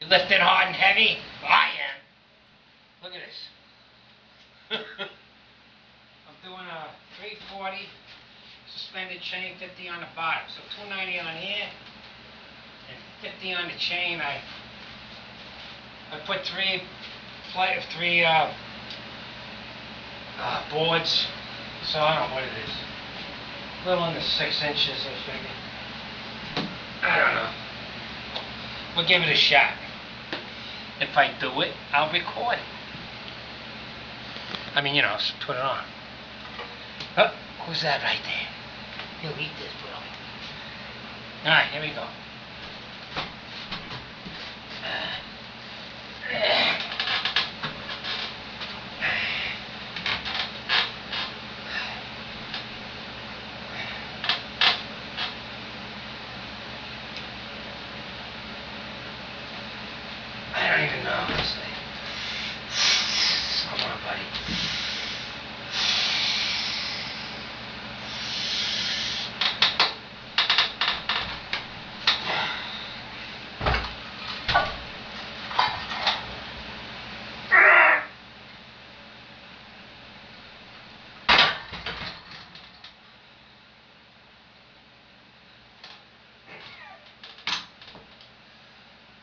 You lifting hard and heavy? I am. Look at this. I'm doing a 340 suspended chain, 50 on the bottom. So 290 on here and 50 on the chain. I put three boards. So I don't know what it is. A little under 6 inches, I figure. I don't know. We'll give it a shot. If I do it, I'll record it. I mean, you know, just put it on. Oh, who's that right there? He'll eat this, bro. Alright, here we go. I don't even know, honestly. Come on, buddy.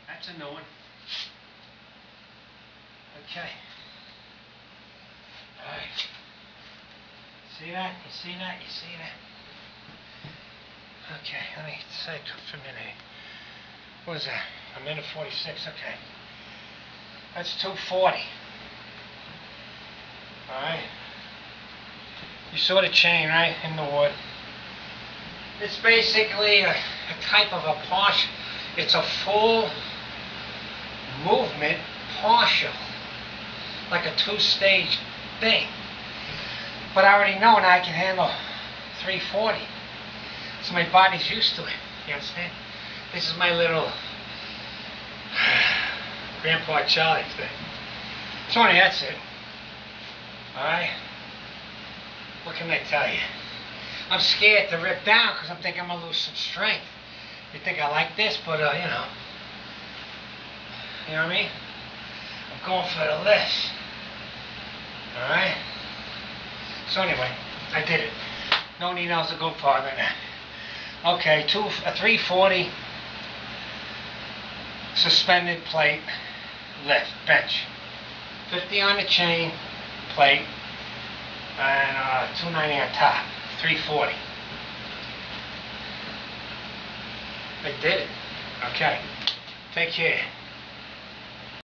That's a no one. Okay. All right. See that? You see that? You see that? Okay. Let me say for a minute. What was that? A minute 46. Okay. That's 240. All right. You saw the chain, right, in the wood. It's basically a type of a partial. It's a full movement partial. Like a two-stage thing. But I already know now I can handle 340. So my body's used to it. You understand? This is my little Grandpa Charlie thing. So anyway, that's it. Alright? What can I tell you? I'm scared to rip down because I'm thinking I'm going to lose some strength. You think I like this, but you know. You know what I mean? I'm going for the lift. Alright? So anyway, I did it. No need else to go farther than that. Okay, 340 suspended plate lift, bench. 50 on the chain plate and 290 on top. 340. I did it. Okay. Take care.